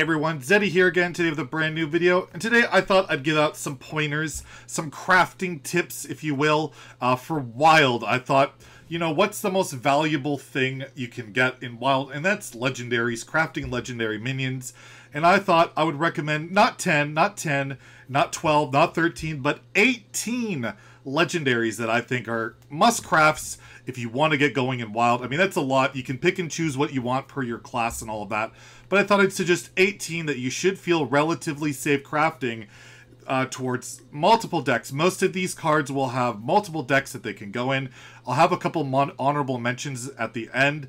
Hey everyone, Zeddy here again today with a brand new video, and today I thought I'd give out some pointers, some crafting tips, if you will, for Wild. I thought, you know, what's the most valuable thing you can get in Wild? And that's legendaries, crafting legendary minions. And I thought I would recommend not 10, not 10, not 12, not 13, but 18 legendaries that I think are must-crafts if you want to get going in Wild. I mean, that's a lot. You can pick and choose what you want per your class and all of that. But I thought I'd suggest 18 that you should feel relatively safe crafting towards multiple decks. Most of these cards will have multiple decks that they can go in. I'll have a couple honorable mentions at the end,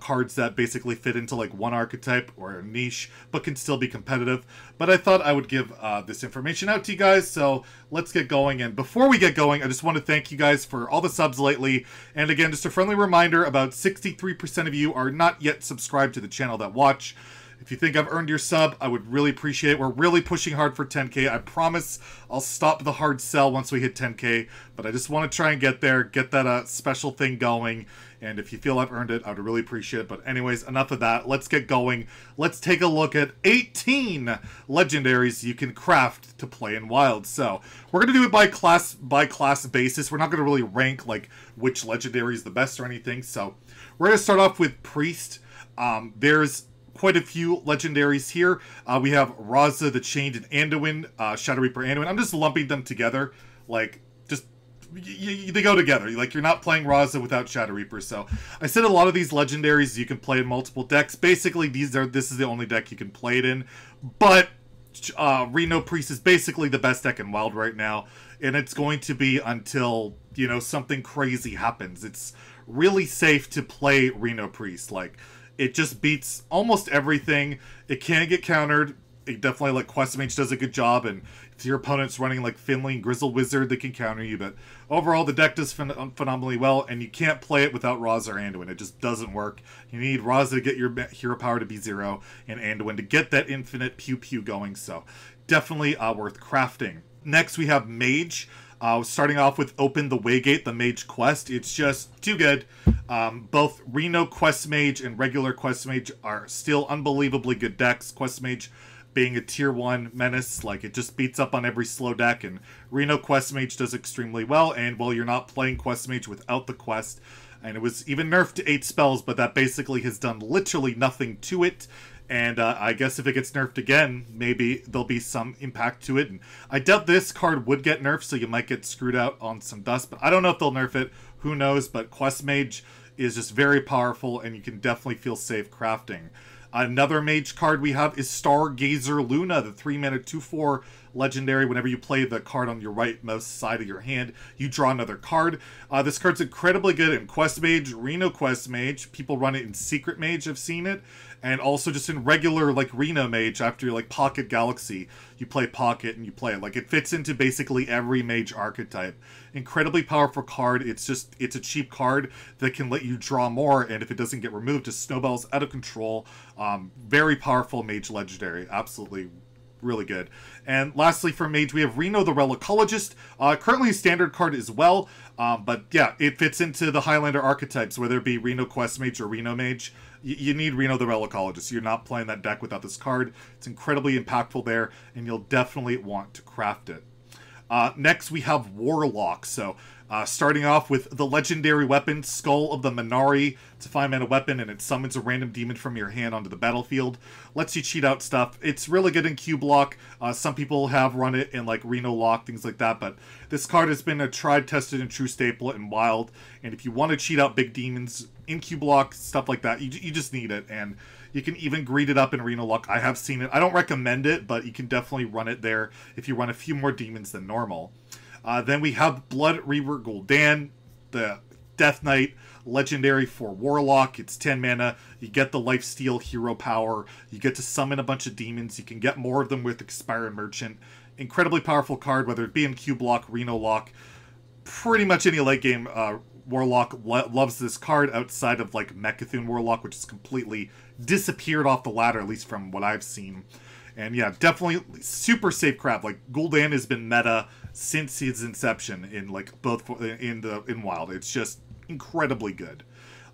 cards that basically fit into like one archetype or a niche, but can still be competitive. But I thought I would give this information out to you guys, so let's get going. And before we get going, I just want to thank you guys for all the subs lately. And again, just a friendly reminder, about 63% of you are not yet subscribed to the channel that watch. If you think I've earned your sub, I would really appreciate it. We're really pushing hard for 10K. I promise I'll stop the hard sell once we hit 10K, but I just want to try and get there, get that special thing going. And if you feel I've earned it, I would really appreciate it. But anyways, enough of that. Let's get going. Let's take a look at 18 legendaries you can craft to play in Wild. So we're going to do it by class basis. We're not going to really rank like which legendary is the best or anything. So we're going to start off with Priest. There's quite a few legendaries here. We have Raza the Chained and Anduin, Shadow Reaper Anduin. I'm just lumping them together, like just they go together. Like you're not playing Raza without Shadow Reaper. So I said a lot of these legendaries you can play in multiple decks. Basically, this is the only deck you can play it in. But Reno Priest is basically the best deck in Wild right now, and it's going to be until you know something crazy happens. It's really safe to play Reno Priest, like. It just beats almost everything. It can get countered. It definitely, like, Quest Mage does a good job, and if your opponent's running, like, Finley and Grizzle Wizard, they can counter you, but overall, the deck does phenomenally well, and you can't play it without Raza or Anduin. It just doesn't work. You need Raza to get your hero power to be 0, and Anduin to get that infinite pew-pew going, so definitely worth crafting. Next, we have Mage. Starting off with Open the Waygate, the Mage Quest. It's just too good. Both Reno Quest Mage and regular Quest Mage are still unbelievably good decks. Quest Mage being a tier 1 menace, like it just beats up on every slow deck, and Reno Quest Mage does extremely well, and well, you're not playing Quest Mage without the quest, and it was even nerfed to 8 spells, but that basically has done literally nothing to it. And I guess if it gets nerfed again, maybe there'll be some impact to it. And I doubt this card would get nerfed, so you might get screwed out on some dust. But I don't know if they'll nerf it. Who knows? But Quest Mage is just very powerful, and you can definitely feel safe crafting. Another Mage card we have is Stargazer Luna, the 3-mana 2/4 legendary. Whenever you play the card on your rightmost side of your hand, you draw another card. This card's incredibly good in Quest Mage, Reno Quest Mage. People run it in Secret Mage, I've seen it. And also just in regular, like, Reno Mage, after, like, Pocket Galaxy. You play Pocket and you play it. Like, it fits into basically every Mage archetype. Incredibly powerful card. It's just, it's a cheap card that can let you draw more, and if it doesn't get removed, just snowballs out of control. Very powerful Mage legendary. Absolutely really good. And lastly for Mage, we have Reno the Relicologist. Currently a standard card as well, but yeah, it fits into the Highlander archetypes, whether it be Reno Quest Mage or Reno Mage. You need Reno the Relicologist. You're not playing that deck without this card. It's incredibly impactful there, and you'll definitely want to craft it. Next, we have Warlock. So, starting off with the legendary weapon, Skull of the Man'ari. It's a 5-mana weapon, and it summons a random demon from your hand onto the battlefield. Lets you cheat out stuff. It's really good in Cubelock. Some people have run it in, like, Reno Lock, things like that, but this card has been a tried, tested, and true staple in Wild, and if you want to cheat out big demons in Cubelock, stuff like that, you just need it, and you can even greed it up in Reno Lock. I have seen it. I don't recommend it, but you can definitely run it there if you run a few more demons than normal. Then we have Blood Reaver Gul'dan, the Death Knight legendary for Warlock. It's 10 mana. You get the lifesteal hero power. You get to summon a bunch of demons. You can get more of them with Expired Merchant. Incredibly powerful card, whether it be in Cubelock, Reno Lock, pretty much any late game. Warlock loves this card outside of like Mechathun Warlock, which has completely disappeared off the ladder, at least from what I've seen. And yeah, definitely super safe craft. Like Gul'dan has been meta since its inception in like both in Wild. It's just incredibly good.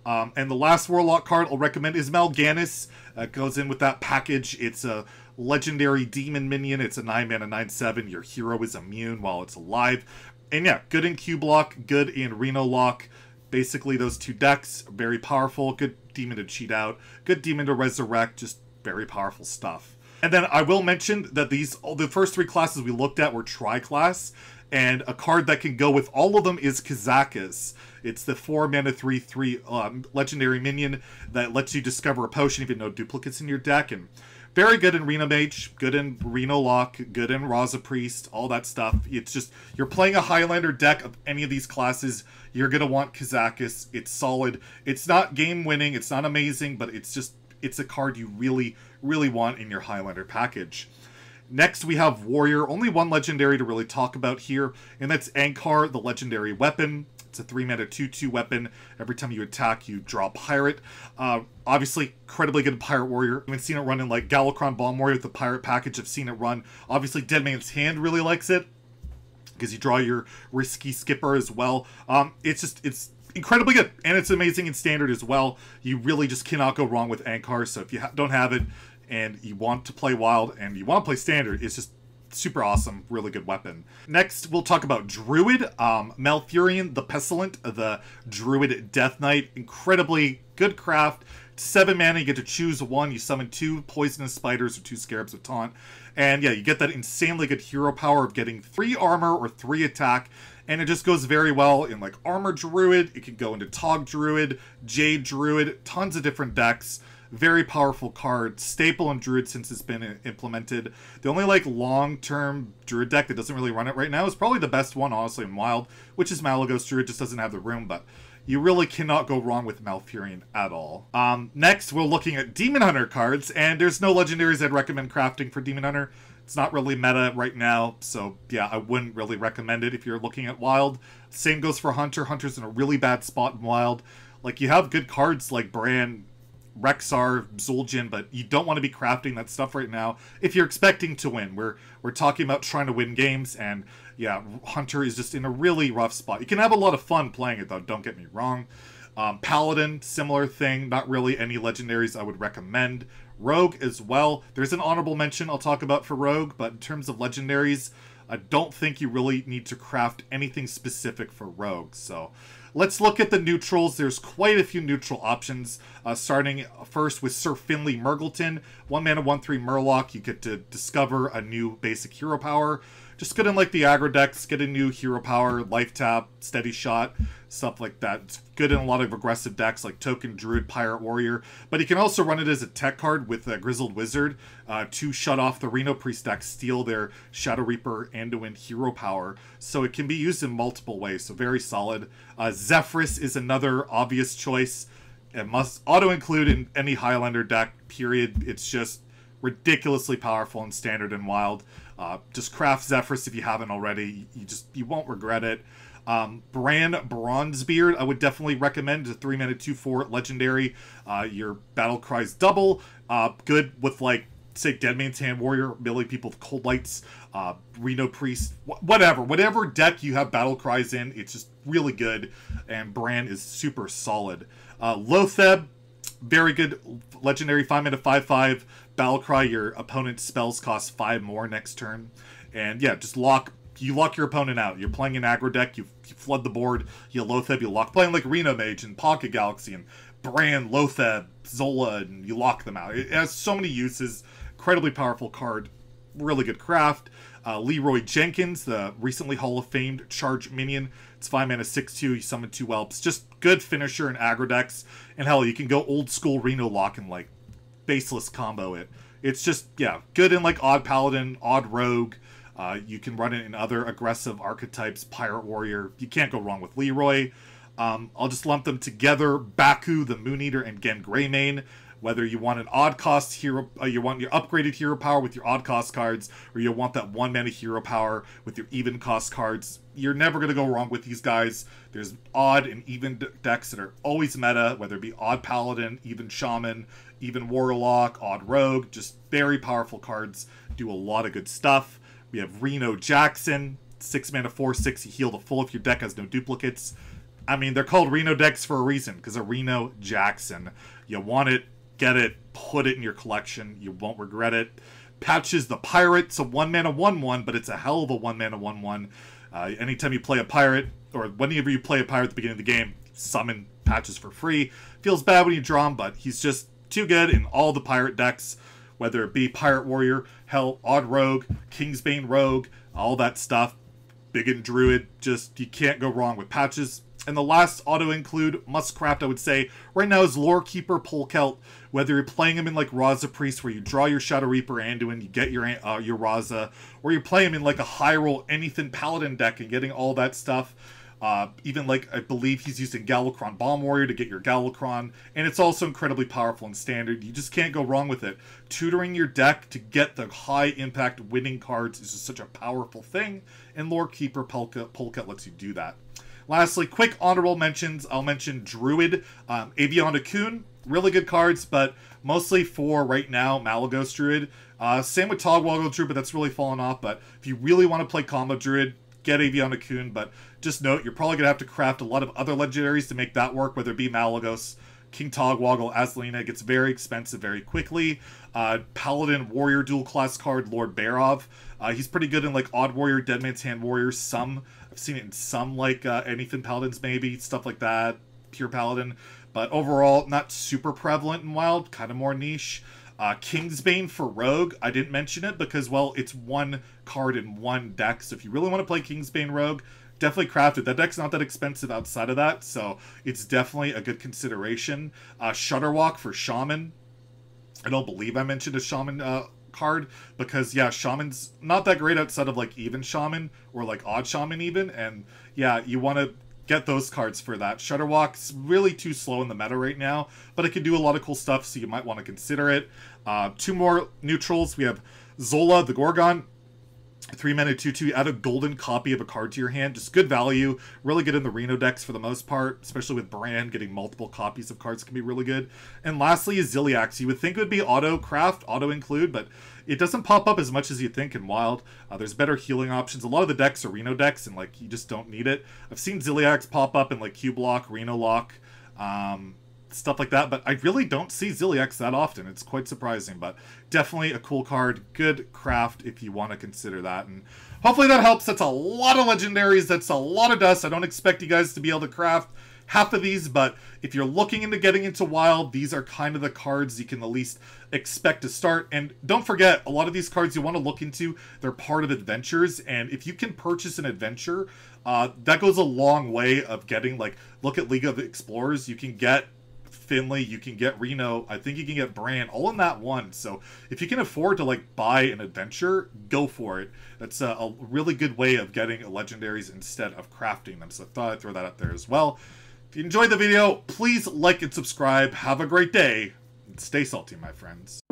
And the last Warlock card I'll recommend is Mal'Ganis. Goes in with that package. It's a legendary demon minion. It's a 9-mana, 9/7. Your hero is immune while it's alive. And yeah, good in Cubelock, good in Renalock. Basically, those two decks are very powerful. Good demon to cheat out. Good demon to resurrect. Just very powerful stuff. And then I will mention that the first three classes we looked at were tri-class, and a card that can go with all of them is Kazakus. It's the 4-mana 3/3 legendary minion that lets you discover a potion if you have no duplicates in your deck, and very good in Reno Mage, good in Reno Lock, good in Raza Priest, all that stuff. It's just, you're playing a Highlander deck of any of these classes, you're going to want Kazakus. It's solid. It's not game-winning, it's not amazing, but it's just, it's a card you really, really want in your Highlander package. Next, we have Warrior. Only one legendary to really talk about here, and that's Ankar, the legendary weapon. It's a 3-mana 2/2 weapon. Every time you attack, you draw a Pirate. Obviously, incredibly good Pirate Warrior. I've seen it run in, like, Galakrond Bomb Warrior with the Pirate package. I've seen it run. Obviously, Dead Man's Hand really likes it, because you draw your risky skipper as well. It's just, it's incredibly good, and it's amazing in Standard as well. You really just cannot go wrong with Ankar, so if you don't have it and you want to play Wild and you want to play Standard, it's just super awesome, really good weapon. Next, we'll talk about Druid. Malfurion the Pestilent, the Druid Death Knight. Incredibly good craft. 7 mana, you get to choose one. You summon 2 poisonous spiders or 2 scarabs with taunt. And yeah, you get that insanely good hero power of getting 3 armor or 3 attack. And it just goes very well in, like, Armor Druid. It can go into Tog Druid, Jade Druid, tons of different decks. Very powerful card, staple in Druid since it's been implemented. The only, like, long-term Druid deck that doesn't really run it right now is probably the best one, honestly, in Wild, which is Malygos Druid. Just doesn't have the room, but you really cannot go wrong with Malfurion at all. Next, we're looking at Demon Hunter cards, and there's no legendaries I'd recommend crafting for Demon Hunter. It's not really meta right now, so yeah, I wouldn't really recommend it if you're looking at Wild. Same goes for Hunter. Hunter's in a really bad spot in Wild. Like, you have good cards like Bran, Rexxar, Zul'jin, but you don't want to be crafting that stuff right now if you're expecting to win. We're talking about trying to win games, and yeah, Hunter is just in a really rough spot. You can have a lot of fun playing it, though, don't get me wrong. Paladin, similar thing. Not really any legendaries I would recommend. Rogue as well. There's an honorable mention I'll talk about for Rogue, but in terms of legendaries, I don't think you really need to craft anything specific for Rogue. So let's look at the neutrals. There's quite a few neutral options, starting first with Sir Finley Murgleton. 1-mana, 1/3 Murloc. You get to discover a new basic hero power. Just good in, like, the aggro decks, get a new hero power, life tap, steady shot, stuff like that. It's good in a lot of aggressive decks like Token Druid, Pirate Warrior. But you can also run it as a tech card with Grizzled Wizard to shut off the Reno Priest deck, steal their Shadow Reaper Anduin hero power. So it can be used in multiple ways, so very solid. Zephrys is another obvious choice. It must auto-include in any Highlander deck, period. It's just ridiculously powerful in Standard and Wild. Just craft Zephrys if you haven't already. You won't regret it. Bran Bronzebeard, I would definitely recommend. It's a 3-mana 2/4 legendary. Your battle cries double. Good with, like, say, Dead Man's Hand Warrior, melee people with Cold Lights, Reno Priest, whatever deck you have battle cries in, it's just really good. And Bran is super solid. Lotheb, very good legendary, 5-mana 5/5. Battlecry, your opponent's spells cost 5 more next turn. And yeah, just lock your opponent out. You're playing an aggro deck, you flood the board, you Lotheb, you lock. Playing like Reno Mage and Pocket Galaxy and Bran, Lotheb, Zola, and you lock them out. It has so many uses. Incredibly powerful card. Really good craft. Leeroy Jenkins, the recently Hall of Famed charge minion. It's 5-mana 6/2. You summon 2 whelps. Just good finisher in aggro decks. And hell, you can go old school Reno Lock and, like, baseless combo it. It's just, yeah, good in, like, Odd Paladin, Odd Rogue. You can run it in other aggressive archetypes, Pirate Warrior. You can't go wrong with Leeroy. I'll just lump them together. Baku, the Moon Eater, and Gen Greymane. Whether you want an odd cost hero, you want your upgraded hero power with your odd cost cards, or you want that 1-mana hero power with your even cost cards, you're never going to go wrong with these guys. There's odd and even decks that are always meta, whether it be Odd Paladin, Even Shaman, Even Warlock, Odd Rogue. Just very powerful cards, do a lot of good stuff. We have Reno Jackson, 6-mana 4/6. You heal to full if your deck has no duplicates. I mean, they're called Reno decks for a reason, because of Reno Jackson. You want it, get it, put it in your collection. You won't regret it. Patches the Pirate. It's a 1-mana 1/1, but it's a hell of a 1-mana 1/1. Anytime you play a Pirate, or whenever you play a Pirate at the beginning of the game, summon Patches for free. Feels bad when you draw him, but he's just too good in all the Pirate decks, whether it be Pirate Warrior, hell, Odd Rogue, Kingsbane Rogue, all that stuff. Big and Druid, just you can't go wrong with Patches. And the last auto-include must-craft, I would say, right now is Lorekeeper Polkelt. Whether you're playing him in, like, Raza Priest, where you draw your Shadow Reaper Anduin, you get your Raza, or you play him in, like, a Hyrule Anything Paladin deck and getting all that stuff. Even, like, I believe he's used in Galakrond Bomb Warrior to get your Galakrond. And it's also incredibly powerful and standard. You just can't go wrong with it. Tutoring your deck to get the high-impact winning cards is just such a powerful thing. And Lorekeeper Polkelt lets you do that. Lastly, quick honorable mentions. I'll mention Druid, Avianacoon, really good cards, but mostly for right now, Malygos Druid. Same with Togwoggle Druid, but that's really fallen off. But if you really want to play combo Druid, get Avianacoon. But just note, you're probably going to have to craft a lot of other legendaries to make that work, whether it be Malygos, King Togwoggle, Azalina. It gets very expensive very quickly. Paladin Warrior dual class card, Lord Barov. He's pretty good in like Odd Warrior, Dead Man's Hand Warrior, some. I've seen it in some like Anything Paladins maybe, stuff like that, Pure Paladin. But overall, not super prevalent in Wild, kind of more niche. Kingsbane for Rogue, I didn't mention it because, well, it's one card in one deck. So if you really want to play Kingsbane Rogue, definitely craft it. That deck's not that expensive outside of that, so it's definitely a good consideration. Shudderwalk for Shaman. I don't believe I mentioned a Shaman card because, yeah, Shaman's not that great outside of, like, Even Shaman or, like, Odd Shaman even. And, yeah, you want to get those cards for that. Shudderwalk's really too slow in the meta right now, but it can do a lot of cool stuff, so you might want to consider it. Two more neutrals. We have Zola the Gorgon. 3-mana 2/2, add a golden copy of a card to your hand. Just good value, really good in the Reno decks for the most part, especially with Brand. Getting multiple copies of cards can be really good. And lastly is Ziliax. You would think it would be auto craft, auto include, but it doesn't pop up as much as you think in Wild. There's better healing options. A lot of the decks are Reno decks, and like you just don't need it. I've seen Ziliax pop up in like Cubelock, Reno Lock, stuff like that, but I really don't see Ziliax that often. It's quite surprising, but definitely a cool card. Good craft if you want to consider that, and hopefully that helps. That's a lot of legendaries. That's a lot of dust. I don't expect you guys to be able to craft half of these, but if you're looking into getting into Wild, these are kind of the cards you can at least expect to start. And don't forget, a lot of these cards you want to look into, they're part of adventures, and if you can purchase an adventure, that goes a long way of getting, like, look at League of Explorers. You can get Finley, you can get Reno, I think you can get Brand, all in that one. So if you can afford to, like, buy an adventure, go for it. That's a really good way of getting legendaries instead of crafting them. So I thought I'd throw that out there as well. If you enjoyed the video, please like and subscribe. Have a great day, and stay salty, my friends.